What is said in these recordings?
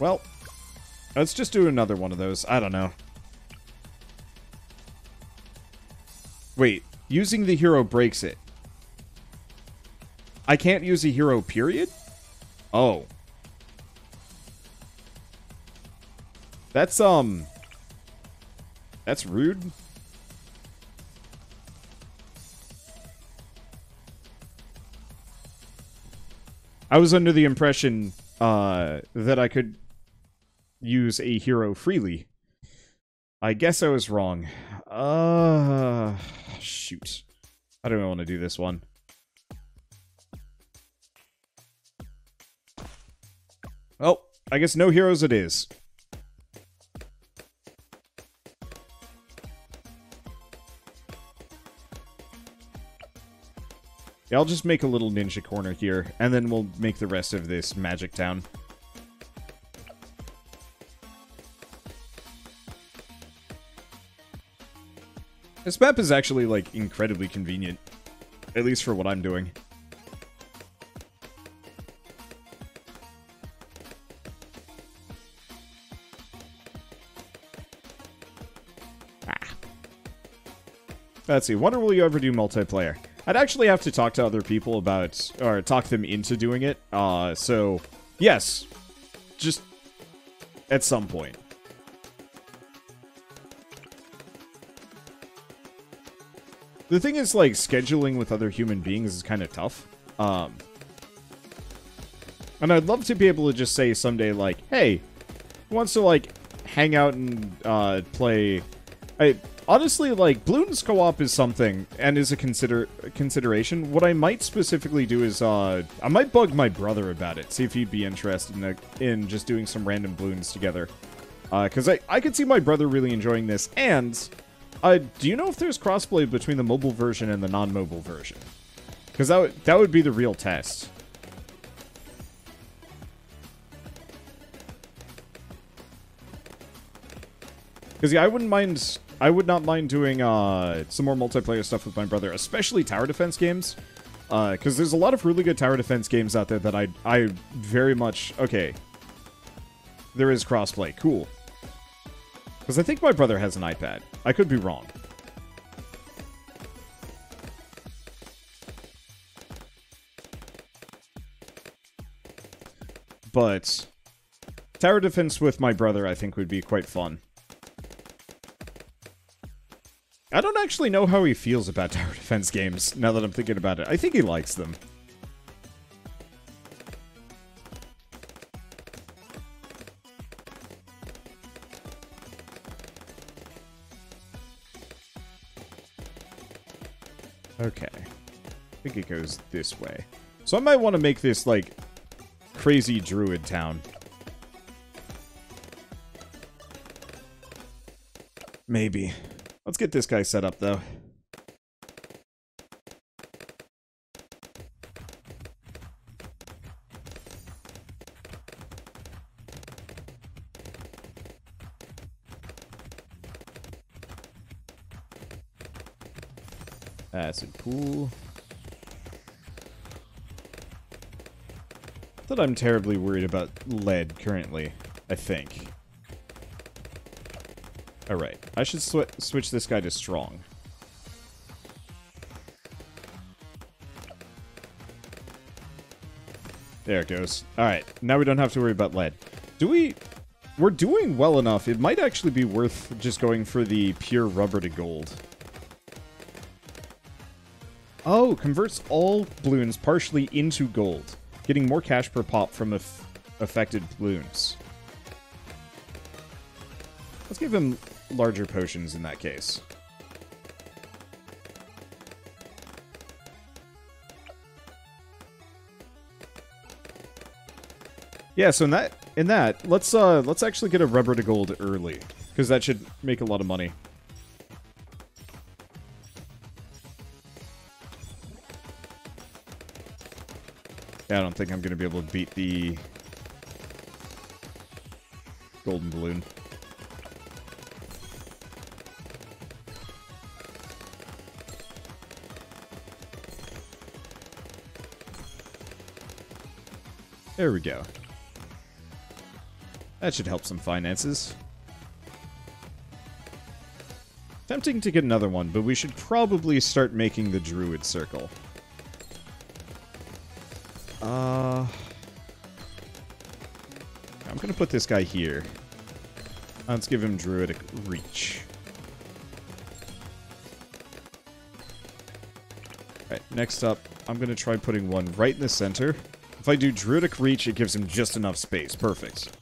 Well, let's just do another one of those. I don't know. Wait, using the hero breaks it. I can't use a hero, period? Oh. That's rude. I was under the impression that I could use a hero freely. I guess I was wrong. Shoot. I don't want to do this one. Well, I guess no heroes it is. Yeah, I'll just make a little ninja corner here, and then we'll make the rest of this Magic Town. This map is actually, like, incredibly convenient. At least for what I'm doing. Let's see, when will you ever do multiplayer? I'd actually have to talk to other people about, or talk them into doing it, so, yes. Just, at some point. The thing is, like, scheduling with other human beings is kind of tough. And I'd love to be able to just say someday, like, hey, who wants to, like, hang out and, play... Honestly, like, Bloons co-op is something, and is a consideration. What I might specifically do is, I might bug my brother about it, see if he'd be interested in just doing some random Bloons together. Because I could see my brother really enjoying this, and, do you know if there's crossplay between the mobile version and the non-mobile version? Because that would be the real test. Because, yeah, I would not mind doing some more multiplayer stuff with my brother, especially tower defense games. Because there's a lot of really good tower defense games out there that I very much... Okay. There is crossplay. Cool. Because I think my brother has an iPad. I could be wrong. But tower defense with my brother, I think, would be quite fun. I don't actually know how he feels about tower defense games, now that I'm thinking about it. I think he likes them. Okay. I think it goes this way. So I might want to make this, like, crazy druid town. Maybe. Let's get this guy set up, though. Acid pool. I thought I'm terribly worried about lead currently, I think. Alright, I should switch this guy to strong. There it goes. Alright, now we don't have to worry about lead. We're doing well enough. It might actually be worth just going for the pure rubber to gold. Oh, converts all Bloons partially into gold. Getting more cash per pop from affected Bloons. Let's give him... larger potions in that case. Yeah, so in that, let's actually get a rubber to gold early, because that should make a lot of money. Yeah, I don't think I'm gonna be able to beat the Golden Bloon. There we go. That should help some finances. Tempting to get another one, but we should probably start making the Druid Circle. I'm gonna put this guy here. Let's give him Druidic Reach. Alright, next up, I'm gonna try putting one right in the center. If I do Druidic Reach, it gives him just enough space. Perfect.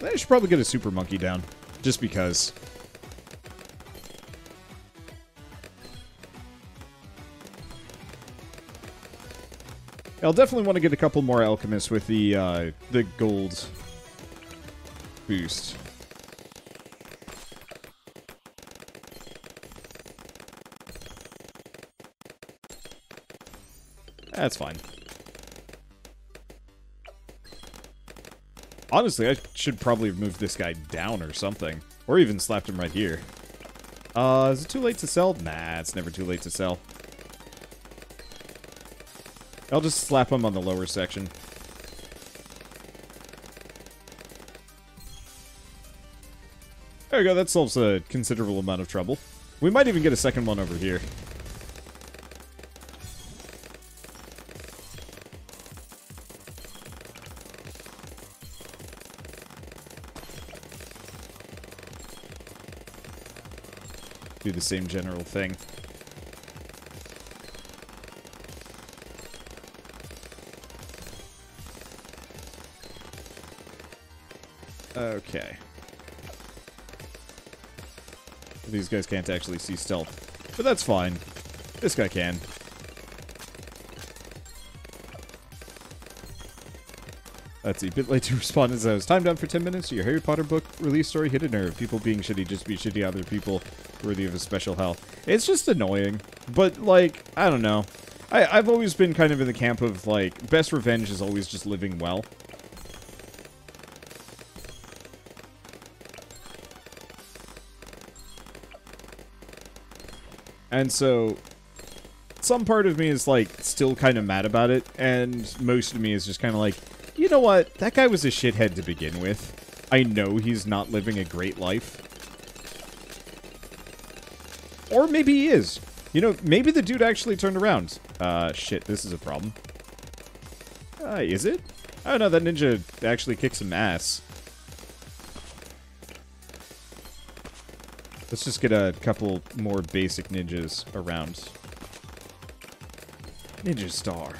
I should probably get a Super Monkey down, just because. I'll definitely want to get a couple more alchemists with the gold boost. That's fine. Honestly, I should probably have moved this guy down or something. Or even slapped him right here. Is it too late to sell? Nah, it's never too late to sell. I'll just slap him on the lower section. There we go, that solves a considerable amount of trouble. We might even get a second one over here. Do the same general thing. Okay. These guys can't actually see stealth, but that's fine. This guy can. Let's see, a bit late to respond as I was timed out for 10 minutes. Your Harry Potter book release story hit a nerve. People being shitty just be shitty other people worthy of a special help. It's just annoying, but, like, I don't know. I've always been kind of in the camp of, like, best revenge is always just living well. And so, some part of me is, like, still kind of mad about it, and most of me is just kind of like, you know what? That guy was a shithead to begin with. I know he's not living a great life. Or maybe he is. You know, maybe the dude actually turned around. Shit, this is a problem. Is it? Oh no, that ninja actually kicked some ass. Let's just get a couple more basic ninjas around. Ninja Star.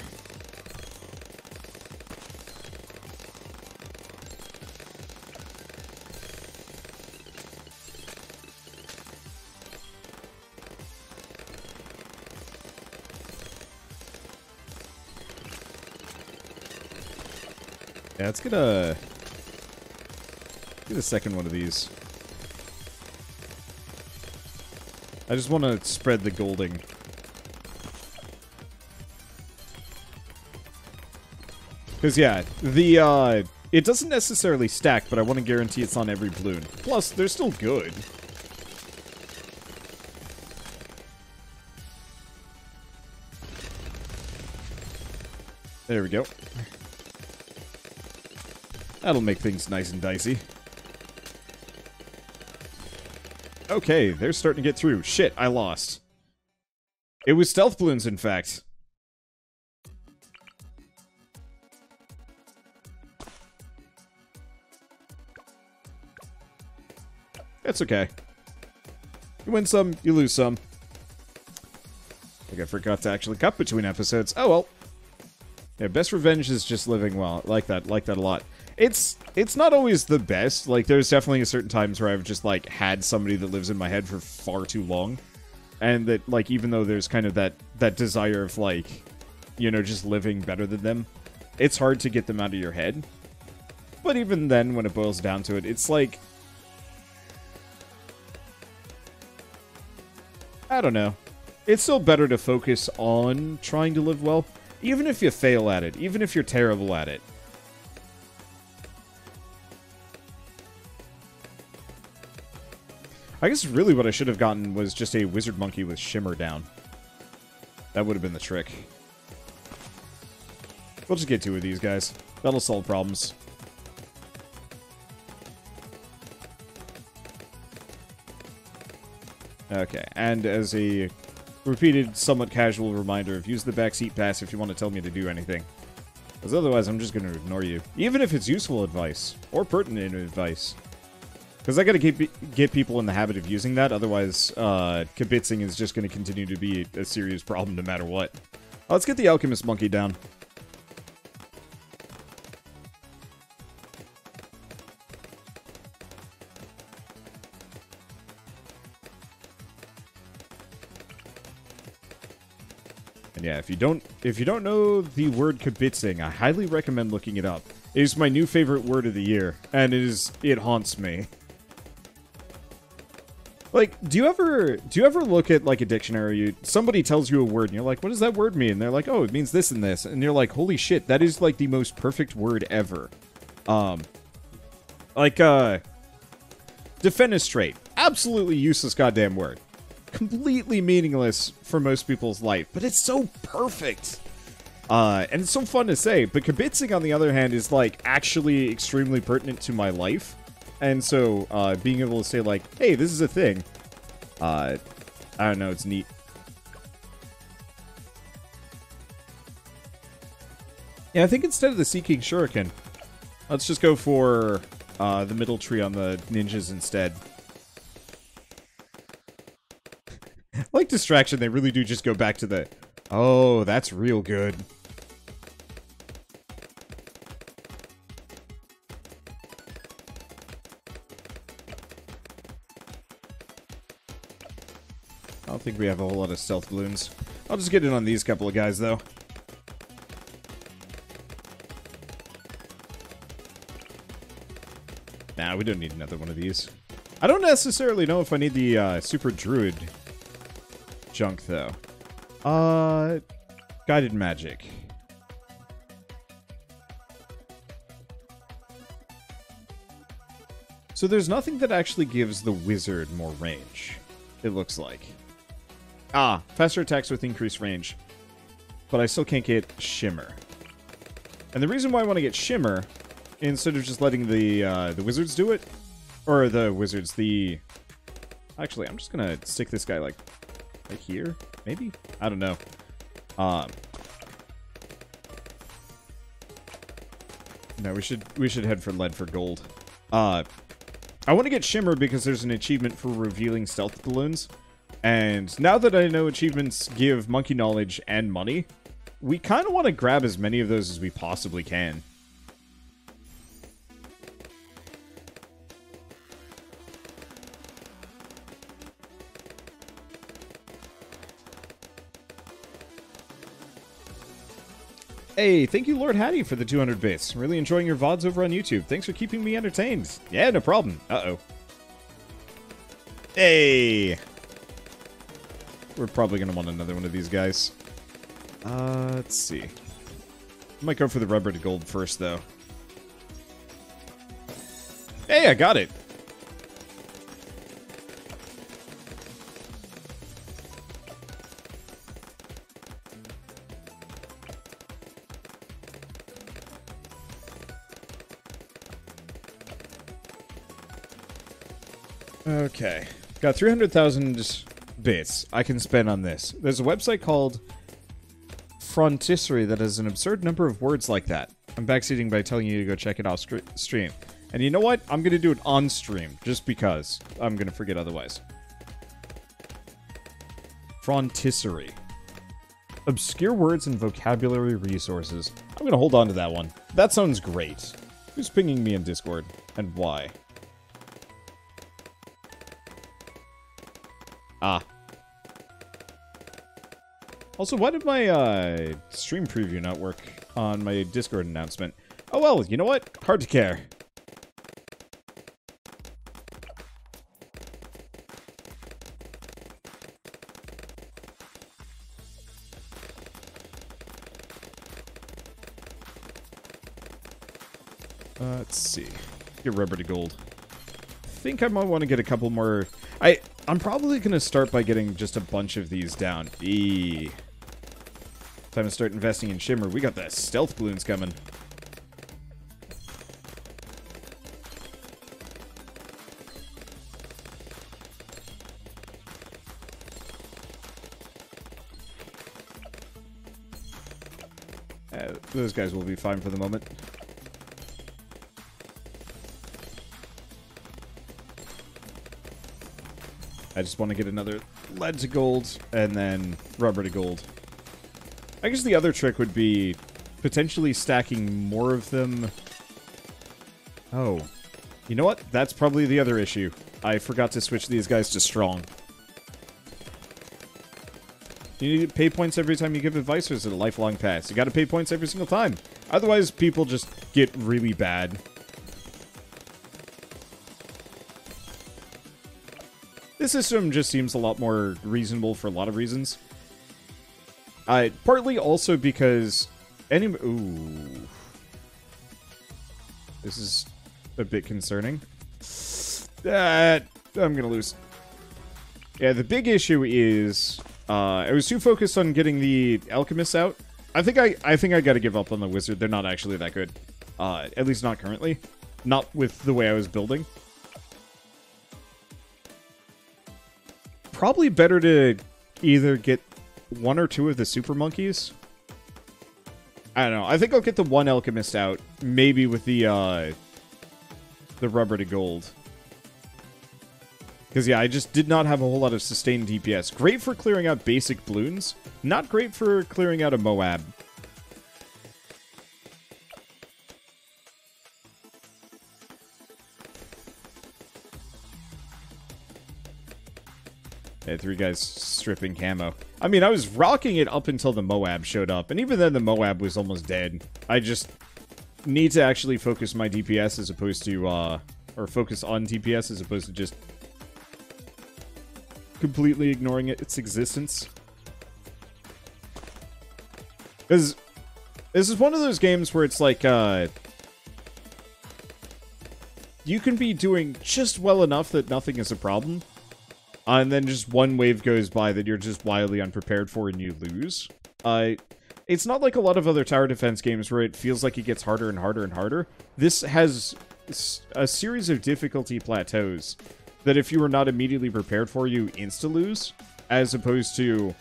Yeah, let's get a second one of these. I just want to spread the golding. Because, yeah, the, it doesn't necessarily stack, but I want to guarantee it's on every balloon. Plus, they're still good. There we go. That'll make things nice and dicey. Okay, they're starting to get through. Shit, I lost. It was stealth balloons, in fact. That's okay. You win some, you lose some. I think I forgot to actually cut between episodes. Oh, well. Yeah, best revenge is just living well. I like that a lot. It's not always the best. Like, there's definitely a certain times where I've just, like, had somebody that lives in my head for far too long. And that, like, even though there's kind of that desire of, like, you know, just living better than them, it's hard to get them out of your head. But even then, when it boils down to it, it's like, I don't know. It's still better to focus on trying to live well. Even if you fail at it, even if you're terrible at it. I guess really what I should have gotten was just a wizard monkey with Shimmer down. That would have been the trick. We'll just get two of these guys. That'll solve problems. Okay, and as a repeated, somewhat casual reminder of use the backseat pass if you want to tell me to do anything. Because otherwise I'm just going to ignore you. Even if it's useful advice, or pertinent advice. Because I gotta get people in the habit of using that, otherwise kibitzing is just going to continue to be a serious problem no matter what. Let's get the Alchemist Monkey down. And yeah, if you don't know the word kibitzing, I highly recommend looking it up. It is my new favorite word of the year, and it haunts me. Like, do you ever look at, like, a dictionary, somebody tells you a word, and you're like, what does that word mean? And they're like, oh, it means this and this. And you're like, holy shit, that is, like, the most perfect word ever. Defenestrate. Absolutely useless goddamn word. Completely meaningless for most people's life, but it's so perfect! And it's so fun to say, but kibitzing, on the other hand, is, like, actually extremely pertinent to my life. And so, being able to say, like, hey, this is a thing. I don't know, it's neat. Yeah, I think instead of the Seeking Shuriken, let's just go for the middle tree on the ninjas instead. Like distraction, they really do just go back to the, oh, that's real good. I don't think we have a whole lot of stealth balloons. I'll just get in on these couple of guys, though. Nah, we don't need another one of these. I don't necessarily know if I need the Super Druid junk, though. Guided Magic. So there's nothing that actually gives the wizard more range, it looks like. Ah, faster attacks with increased range. But I still can't get Shimmer. And the reason why I want to get Shimmer, instead of just letting the wizards do it, or the wizards, the... Actually, I'm just going to stick this guy, like here? Maybe? I don't know. No, we should head for lead for gold. I want to get Shimmer because there's an achievement for revealing stealth balloons. And now that I know achievements give monkey knowledge and money, we kind of want to grab as many of those as we possibly can. Hey, thank you, Lord Hattie, for the 200 bits. Really enjoying your VODs over on YouTube. Thanks for keeping me entertained. Yeah, no problem. Uh-oh. Hey! We're probably going to want another one of these guys. Let's see. I might go for the rubber to gold first, though. Hey, I got it! Okay. Got 300,000... bits I can spend on this. There's a website called Frontisserie that has an absurd number of words like that. I'm backseating by telling you to go check it off stream. And you know what? I'm going to do it on stream just because I'm going to forget otherwise. Frontisserie. Obscure words and vocabulary resources. I'm going to hold on to that one. That sounds great. Who's pinging me in Discord and why? Ah. Also, why did my stream preview not work on my Discord announcement? Oh well, you know what? Hard to care. Let's see. Get rubber to gold. I think I might want to get a couple more. I'm probably going to start by getting just a bunch of these down. Time to start investing in Shimmer. We got the stealth balloons coming. Those guys will be fine for the moment. I just want to get another lead to gold and then rubber to gold. I guess the other trick would be potentially stacking more of them. Oh. You know what? That's probably the other issue. I forgot to switch these guys to strong. You need to pay points every time you give advice, or is it a lifelong pass? You gotta pay points every single time. Otherwise, people just get really bad. This system just seems a lot more reasonable for a lot of reasons. Partly also because... Ooh. This is a bit concerning. I'm gonna lose. Yeah, the big issue is... I was too focused on getting the alchemists out. I think I gotta give up on the wizard. They're not actually that good. At least not currently. Not with the way I was building. Probably better to either get one or two of the super monkeys. I don't know. I think I'll get the one alchemist out. Maybe with the rubber to gold. Because, yeah, I just did not have a whole lot of sustained DPS. Great for clearing out basic bloons. Not great for clearing out a Moab. Yeah, three guys stripping camo. I mean, I was rocking it up until the Moab showed up. And even then, the Moab was almost dead. I just need to actually focus my DPS as opposed to... or focus on DPS as opposed to just... completely ignoring its existence. Because this is one of those games where it's like, you can be doing just well enough that nothing is a problem, and then just one wave goes by that you're just wildly unprepared for and you lose. It's not like a lot of other tower defense games where it feels like it gets harder and harder and harder. This has a series of difficulty plateaus that if you were not immediately prepared for, you insta-lose, as opposed to,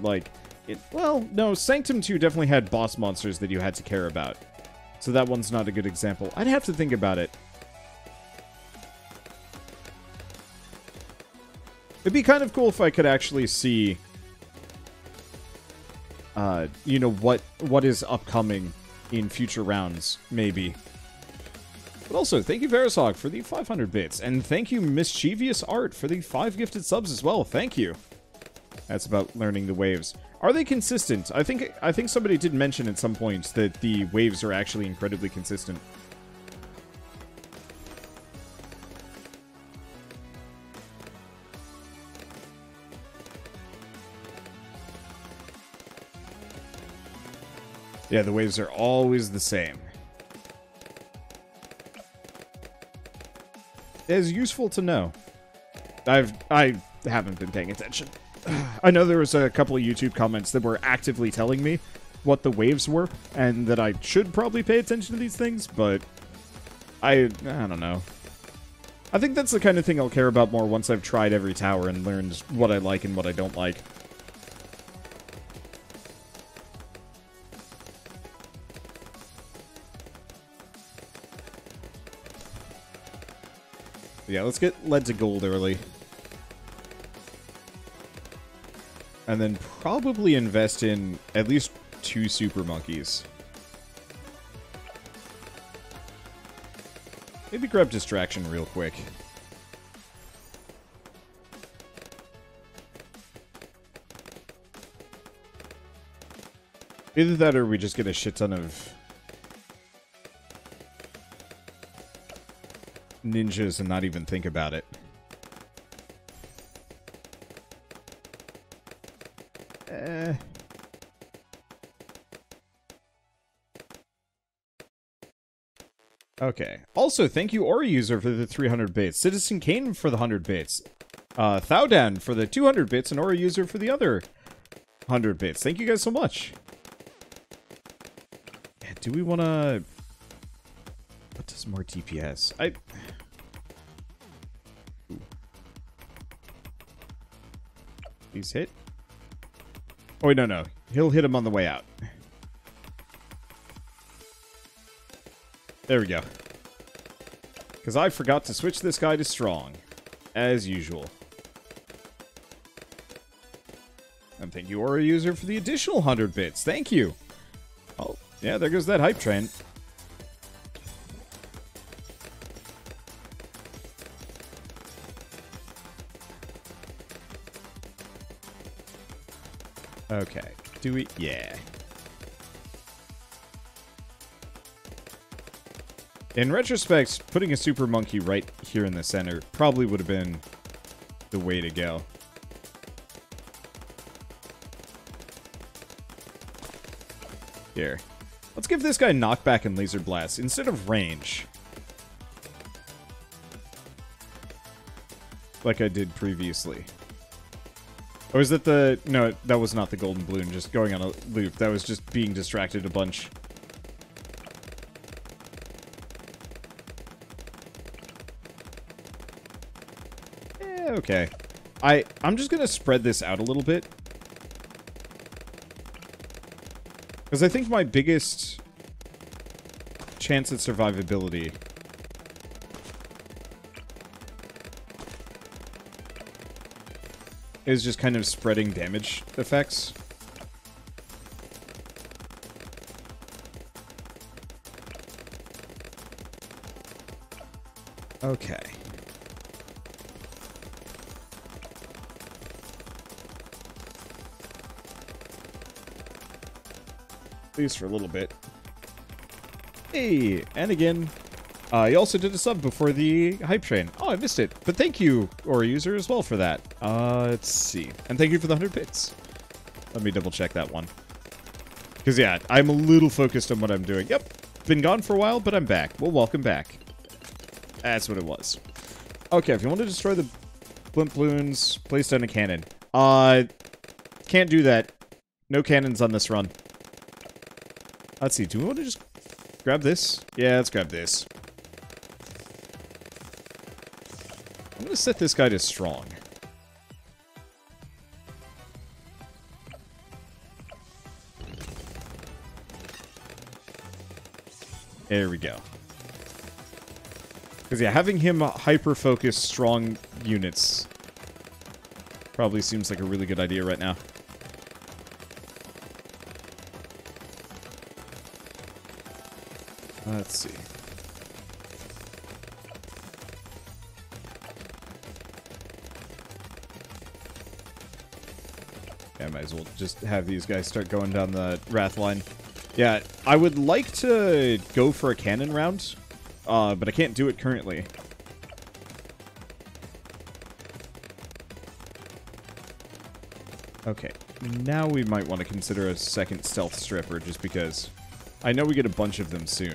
like, well, no, Sanctum 2 definitely had boss monsters that you had to care about. So that one's not a good example. I'd have to think about it. It'd be kind of cool if I could actually see, you know, what is upcoming in future rounds, maybe. But also, thank you, Verisog, for the 500 bits. And thank you, Mischievous Art, for the 5 gifted subs as well. Thank you. That's about learning the waves. Are they consistent? I think somebody did mention at some point that the waves are actually incredibly consistent. Yeah, the waves are always the same. It is useful to know. I haven't been paying attention. I know there was a couple of YouTube comments that were actively telling me what the waves were and that I should probably pay attention to these things, but I don't know. I think that's the kind of thing I'll care about more once I've tried every tower and learned what I like and what I don't like. Yeah, let's get lead to gold early. And then probably invest in at least 2 super monkeys. Maybe grab distraction real quick. Either that or we just get a shit ton of... ninjas and not even think about it. Okay. Also, thank you, Ori User, for the 300 bits. Citizen Kane for the 100 bits. Thaudan for the 200 bits, and Ori User for the other 100 bits. Thank you guys so much. Yeah, do we want to... What does more DPS? Ooh. Please hit. Oh, wait, no. He'll hit him on the way out. There we go. Because I forgot to switch this guy to strong. As usual. And thank you, Aura User, for the additional 100 bits. Thank you. Oh, yeah, there goes that hype train. Okay. Do we... Yeah. In retrospect, putting a Super Monkey right here in the center probably would have been the way to go. Here. Let's give this guy knockback and laser blast instead of range. Like I did previously. Or is that the... No, that was not the Golden Bloon just going on a loop. That was just being distracted a bunch. Okay, I'm just going to spread this out a little bit. Because I think my biggest chance at survivability is just kind of spreading damage effects. Okay. At least for a little bit. Hey, and again, you also did a sub before the hype train. Oh, I missed it. But thank you, Aura User, as well for that. Let's see. And thank you for the 100 bits. Let me double check that one. Because, yeah, I'm a little focused on what I'm doing. Yep, been gone for a while, but I'm back. Well, welcome back. That's what it was. Okay, if you want to destroy the blimp balloons, place down a cannon. Can't do that. No cannons on this run. Let's see, do we want to just grab this? Yeah, let's grab this. I'm going to set this guy to strong. There we go. Because, yeah, having him hyper-focus strong units probably seems like a really good idea right now. Let's see. Yeah, might as well just have these guys start going down the Wrath line. Yeah, I would like to go for a cannon round, but I can't do it currently. Okay, now we might want to consider a second stealth stripper just because... I know we get a bunch of them soon.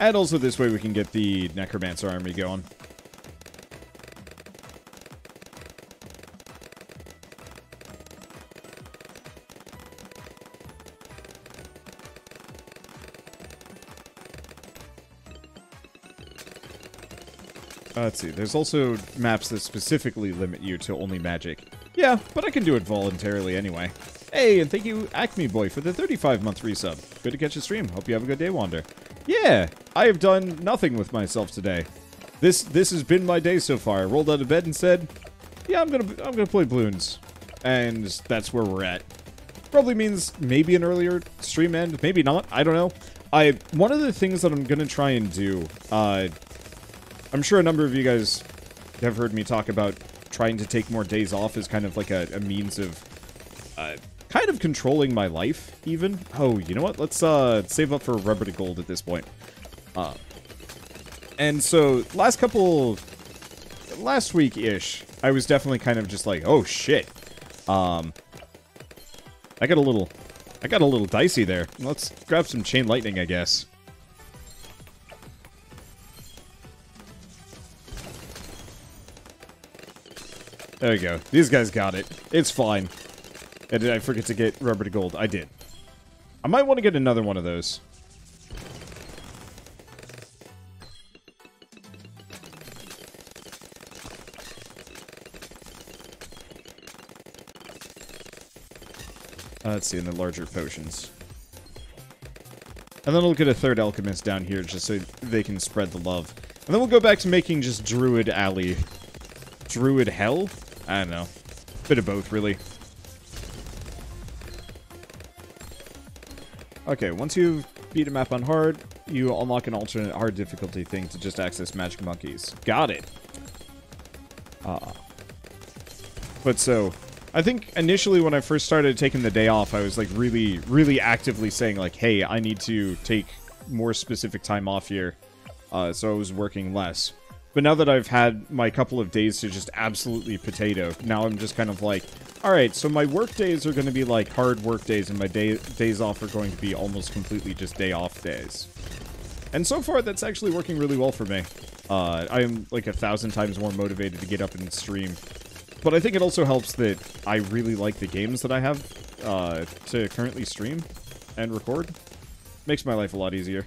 And also this way we can get the Necromancer army going. Let's see, there's also maps that specifically limit you to only magic. Yeah, but I can do it voluntarily anyway. Hey, and thank you, Acme Boy, for the 35-month resub. Good to catch a stream. Hope you have a good day, Wander. Yeah, I have done nothing with myself today. This has been my day so far. I rolled out of bed and said, "Yeah, I'm gonna play Bloons," and that's where we're at. Probably means maybe an earlier stream end, maybe not. I don't know. One of the things that I'm gonna try and do. I'm sure a number of you guys have heard me talk about trying to take more days off as kind of like a means of. Kind of controlling my life, even. Oh, you know what? Let's save up for rubber to gold at this point. And so, last week-ish, I was definitely kind of just like, oh shit. I got a little I got a little dicey there. Let's grab some Chain Lightning, I guess. There we go. These guys got it. It's fine. And did I forget to get Rubber to Gold? I did. I might want to get another one of those. Let's see, in the larger potions. And then we'll get a third alchemist down here just so they can spread the love. And then we'll go back to making just Druid Alley. Druid Hell? I don't know. Bit of both, really. Okay, once you beat a map on hard, you unlock an alternate hard difficulty thing to just access magic monkeys. Got it. But so... I think initially when I first started taking the day off, I was like really, really actively saying like, hey, I need to take more specific time off here. So I was working less. But now that I've had my couple of days to just absolutely potato, now I'm just kind of like, all right, so my work days are going to be like hard work days and my days off are going to be almost completely just day off days. And so far, that's actually working really well for me. I am like 1,000 times more motivated to get up and stream. But I think it also helps that I really like the games that I have to currently stream and record. Makes my life a lot easier.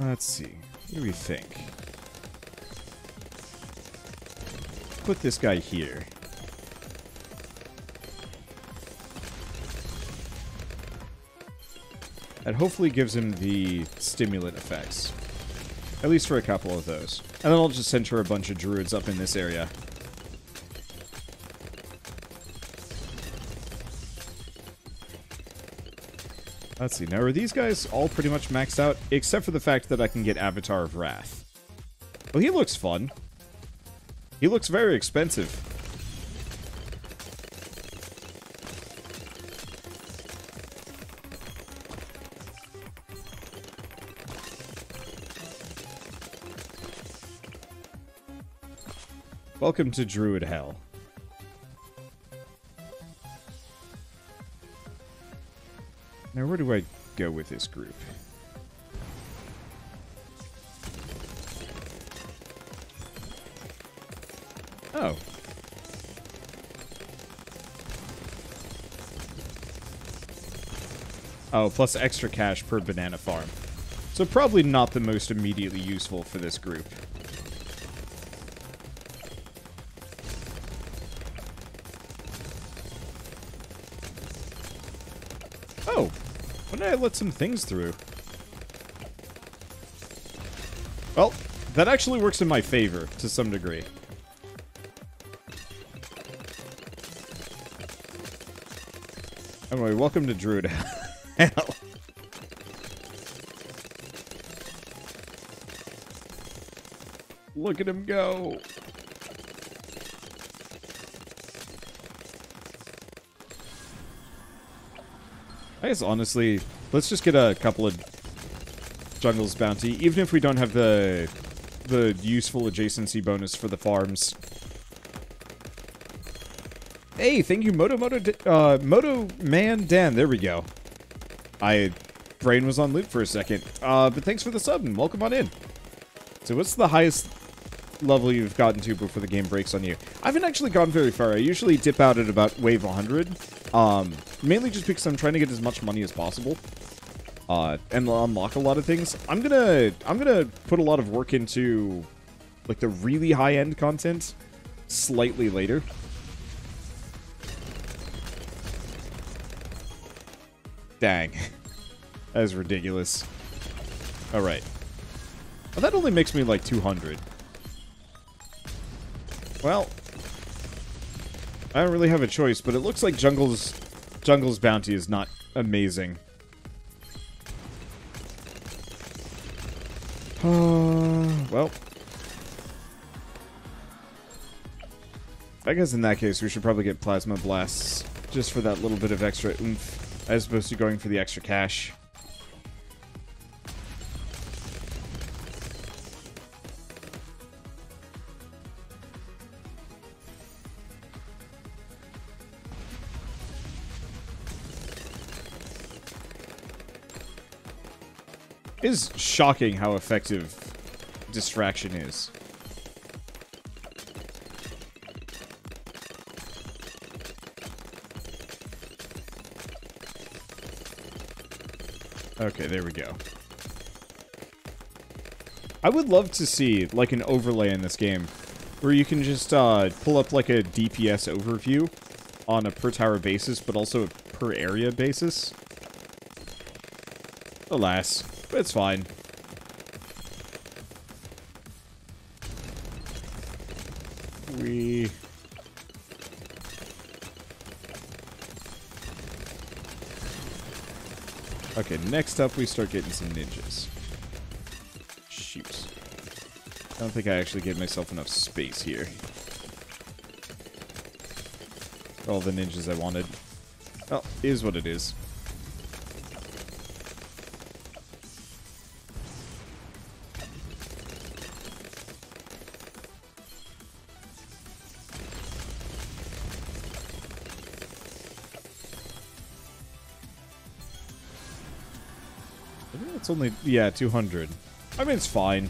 Let's see. What do we think? Put this guy here. That hopefully gives him the stimulant effects. At least for a couple of those. And then I'll just center a bunch of druids up in this area. Let's see, now are these guys all pretty much maxed out? Except for the fact that I can get Avatar of Wrath. Well, he looks fun. He looks very expensive. Welcome to Druid Hell. Now, where do I go with this group? Oh. Oh, plus extra cash per banana farm. So probably not the most immediately useful for this group. I let some things through. Well, that actually works in my favor to some degree. Anyway, welcome to Druid Hell. Look at him go. I guess honestly, let's just get a couple of Jungle's Bounty, even if we don't have the useful adjacency bonus for the farms. Hey, thank you, Moto Man Dan. There we go. I brain was on loop for a second, but thanks for the sub and welcome on in. So, what's the highest level you've gotten to before the game breaks on you? I haven't actually gone very far. I usually dip out at about wave 100. Mainly just because I'm trying to get as much money as possible, and unlock a lot of things. I'm gonna put a lot of work into, like, the really high-end content slightly later. Dang. That is ridiculous. Alright. Well, that only makes me, like, 200. Well... I don't really have a choice, but it looks like Jungle's Bounty is not amazing. Well. I guess in that case, we should probably get Plasma Blasts just for that little bit of extra oomph, as opposed to going for the extra cash. It is shocking how effective distraction is. Okay, there we go. I would love to see, like, an overlay in this game where you can just pull up, like, a DPS overview on a per-tower basis, but also a per-area basis. Alas, but it's fine. We... Okay, next up we start getting some ninjas. Shoot. I don't think I actually gave myself enough space here. All the ninjas I wanted. Well, it is what it is. It's only, yeah, 200. I mean, it's fine.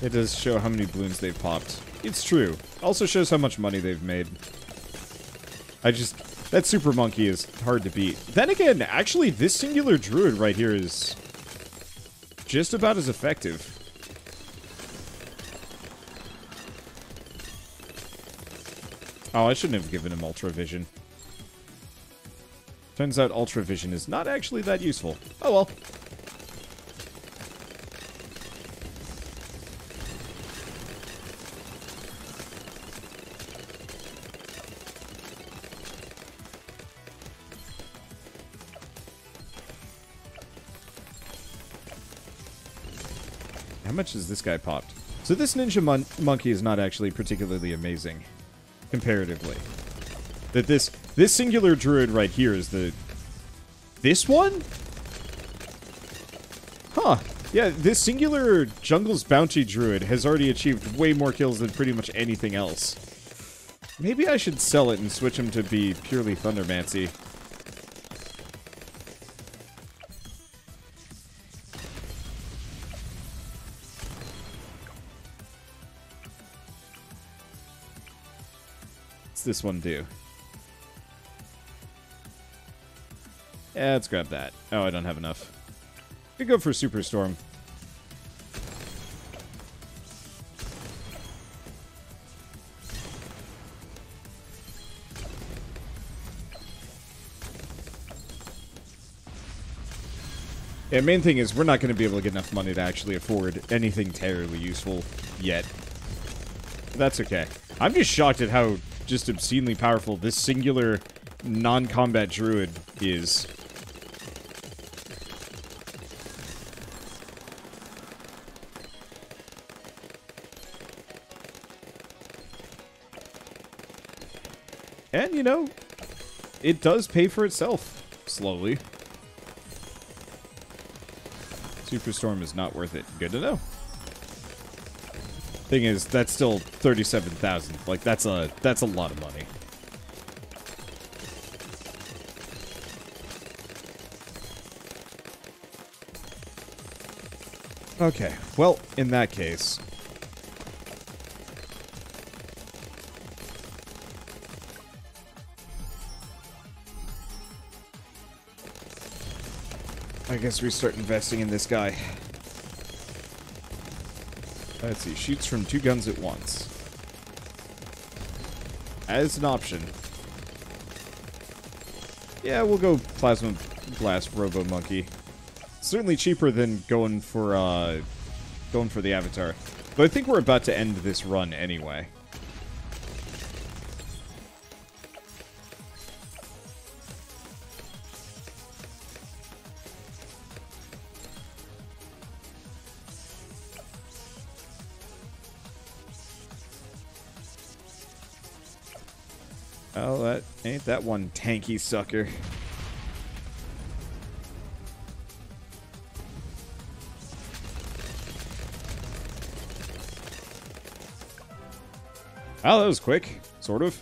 It does show how many balloons they've popped. It's true. It also shows how much money they've made. I just... That Super Monkey is hard to beat. Then again, actually, this singular druid right here is... just about as effective. Oh, I shouldn't have given him Ultra Vision. Turns out Ultra Vision is not actually that useful. Oh well. How much has this guy popped? So this ninja monkey is not actually particularly amazing, comparatively. That this singular druid right here is the... This one? Huh. Yeah, this singular Jungle's Bounty druid has already achieved way more kills than pretty much anything else. Maybe I should sell it and switch him to be purely Thundermancy. What's this one do? Yeah, let's grab that. Oh, I don't have enough. We go for Super Storm. Yeah, main thing is we're not going to be able to get enough money to actually afford anything terribly useful yet. That's okay. I'm just shocked at how just obscenely powerful this singular non-combat druid is. And, you know, it does pay for itself. Slowly. Superstorm is not worth it. Good to know. Thing is, that's still 37,000. Like, that's a lot of money. Okay, well, in that case... I guess we start investing in this guy. Let's see, shoots from two guns at once. As an option. Yeah, we'll go Plasma Blast Robo-Monkey. Certainly cheaper than going for the Avatar. But I think we're about to end this run anyway. Oh, that ain't that one tanky sucker. Wow, that was quick. Sort of.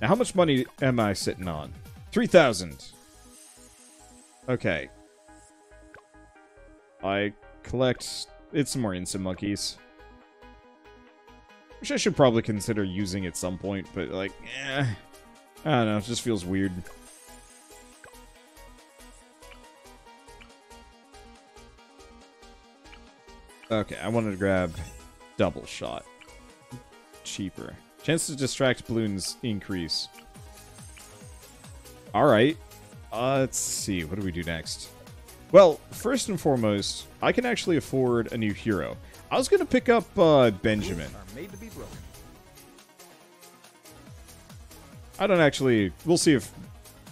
Now, how much money am I sitting on? 3,000. Okay. I collect... It's some more instant monkeys. Which I should probably consider using at some point, but like, eh. I don't know, it just feels weird. Okay, I wanted to grab double shot. Cheaper. Chance to distract balloons increase. Alright. Let's see, what do we do next? Well, first and foremost, I can actually afford a new hero. I was going to pick up Benjamin. I don't actually... We'll see if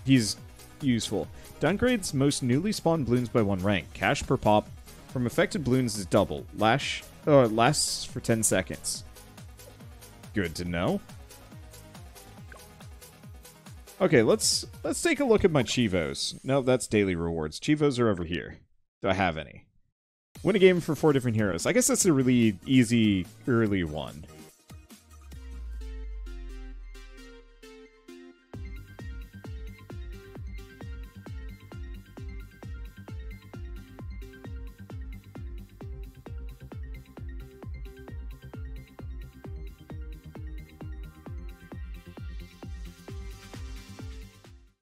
he's useful. Downgrades most newly spawned balloons by 1 rank. Cash per pop from affected balloons is double. Lasts for 10 seconds. Good to know. Okay, let's take a look at my Chivos. No, that's daily rewards. Chivos are over here. Do I have any? Win a game for 4 different heroes. I guess that's a really easy early one.